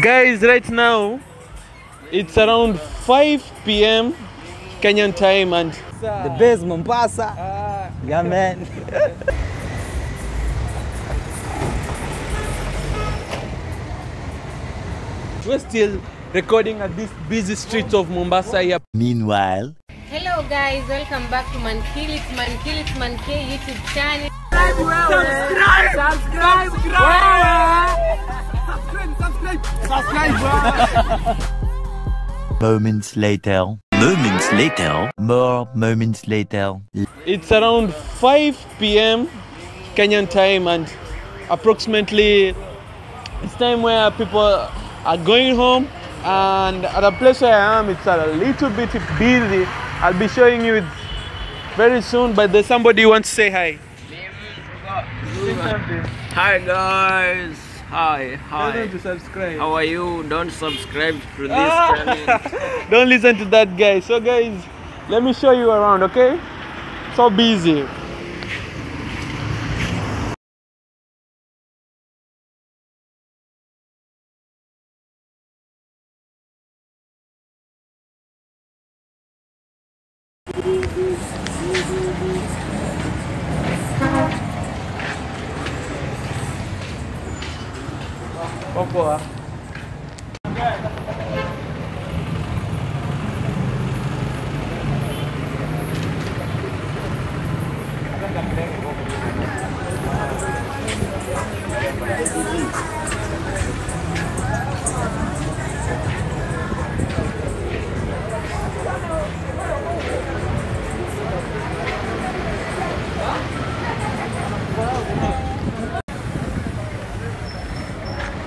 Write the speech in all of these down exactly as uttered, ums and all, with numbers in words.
Guys, right now it's around five p m Kenyan time and the base Mombasa. Ah. Yeah, man. We're still recording at this busy street of Mombasa here. Meanwhile, hello guys, welcome back to Man Kilits, Man Kilits, Man K YouTube channel. Subscribe, subscribe, subscribe, subscribe, subscribe. Moments later, moments later, more moments later. It's around five p m Kenyan time and approximately it's time where people are going home, and at a place where I am it's a little bit busy. I'll be showing you it very soon, but there's somebody who wants to say hi. Hi guys, hi, hi. To subscribe. How are you? Don't subscribe to this channel. Don't listen to that guy. So guys, let me show you around, okay? So busy.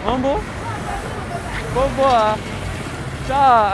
Mambo? Boboa! Ciao!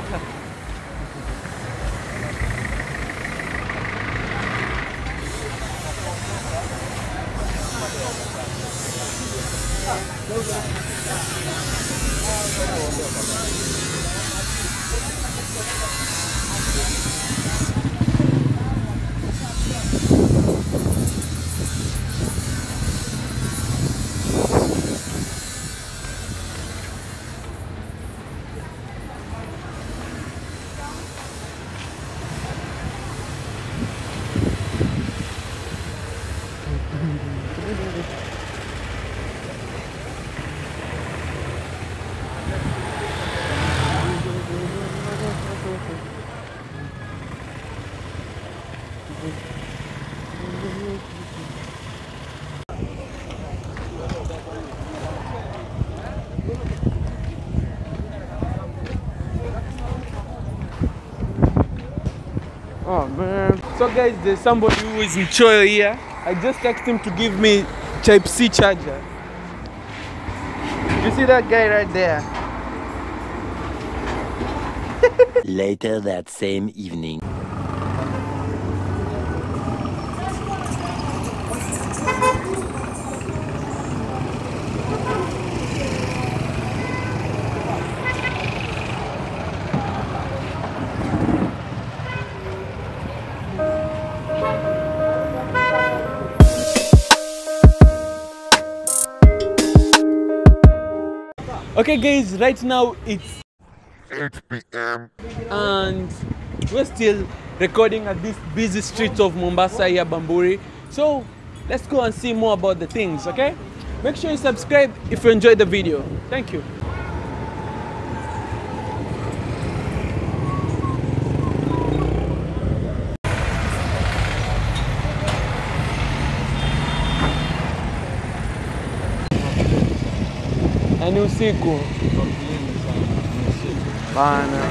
Oh man. So guys, there's somebody who is in Choyo here. I just texted him to give me type C charger. You see that guy right there? Later that same evening. Okay guys, right now it's eight p m and we're still recording at this busy street of Mombasa here, Bamburi. So let's go and see more about the things, okay? Make sure you subscribe if you enjoyed the video. Thank you. Ni usiku bana.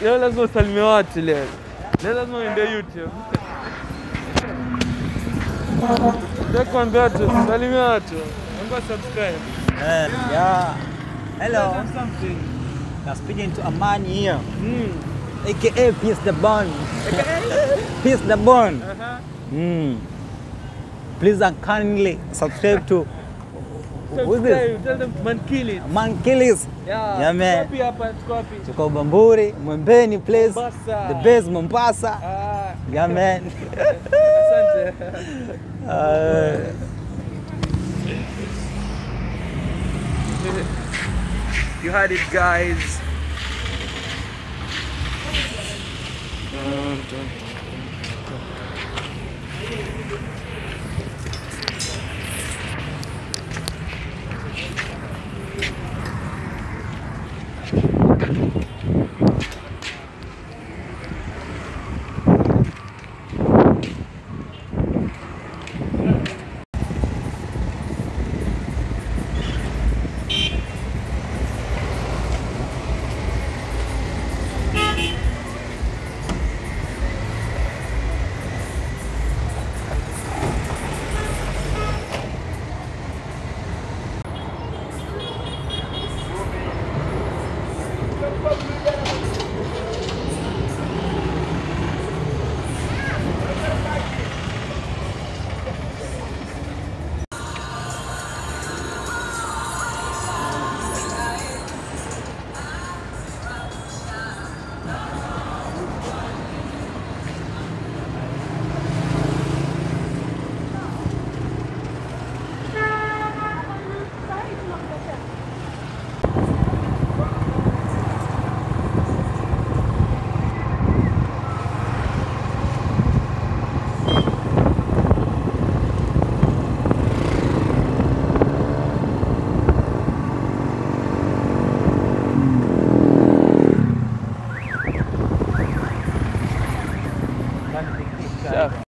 Leo lazima usalimie watu leo. Leo lazima uende YouTube. Ndio kuambia watu, salimia watu. and go subscribe. Uh, yeah. Hello. Something. Now speaking to a man here. Mm. A K A Peace the Bone. Peace the Bone. Uh -huh. mm. Please and kindly subscribe to. Who's this? Tell them Man Kilits. Man Kilits. Yeah. Yeah, man. Copy up and copy. Tuko Bamburi, Mwembeni place. Mombasa. The best Mombasa. Ah. Yeah, man. Asante. uh, you heard it, guys.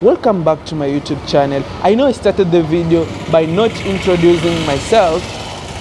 Welcome back to my YouTube channel. I know I started the video by not introducing myself.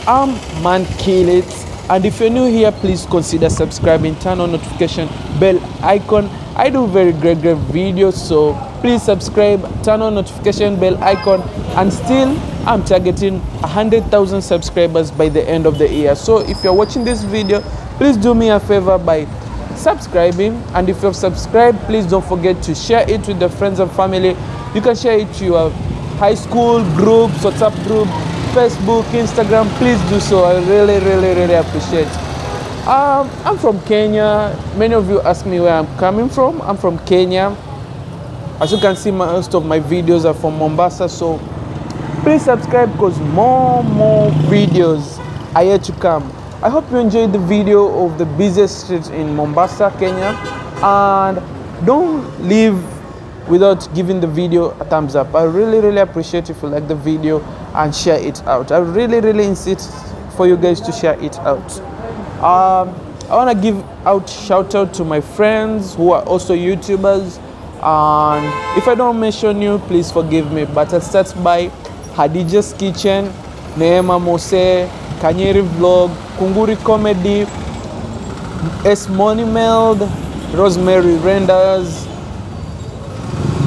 I'm Man Kilits, and if you're new here, please consider subscribing, turn on notification bell icon. I do very great great videos, so please subscribe, turn on notification bell icon, and still I'm targeting one hundred thousand subscribers by the end of the year. So if you're watching this video, please do me a favor by subscribing, and if you've subscribed, please don't forget to share it with the friends and family. You can share it to your high school groups, WhatsApp group, Facebook, Instagram. Please do so. I really really really appreciate it. um I'm from Kenya. Many of you ask me where I'm coming from. I'm from Kenya. As you can see, most of my videos are from Mombasa, so please subscribe because more more videos are yet to come. I hope you enjoyed the video of the busiest streets in Mombasa, Kenya, and don't leave without giving the video a thumbs up. I really really appreciate if you like the video and share it out. I really really insist for you guys to share it out. um, I want to give out shout out to my friends who are also YouTubers, and if I don't mention you, please forgive me, but I start by Hadijah's Kitchen, Neema Mose, Kanyeri Vlog, Kunguri Comedy, S. Money Meld, Rosemary Renders.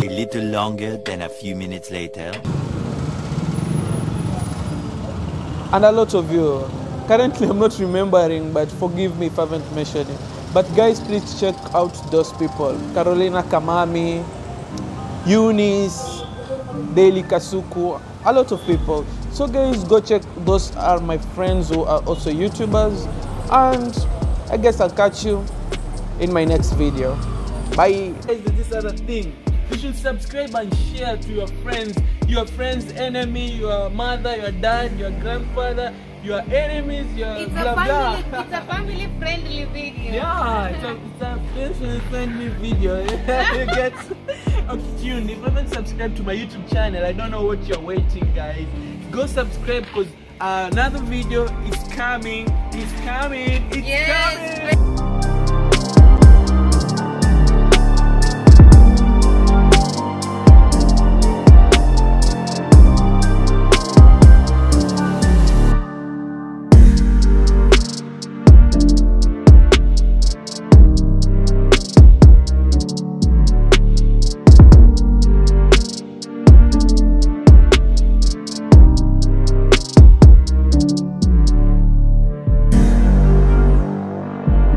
A little longer than a few minutes later. And a lot of you. Currently, I'm not remembering, but forgive me if I haven't mentioned it. But guys, please check out those people. Carolina Kamami, Unis, Daily Kasuku, a lot of people. So guys, go check, those are my friends who are also YouTubers, and I guess I'll catch you in my next video. Bye. Guys, this other thing, you should subscribe and share to your friends, your friends' enemy, your mother, your dad, your grandfather, your enemies, your it's blah a family, blah. It's a family friendly video. Yeah, it's a, it's a family friendly video. You get tuned. If you haven't subscribed to my YouTube channel, I don't know what you're waiting, guys. Go subscribe because another video is coming. It's coming. It's yes. coming.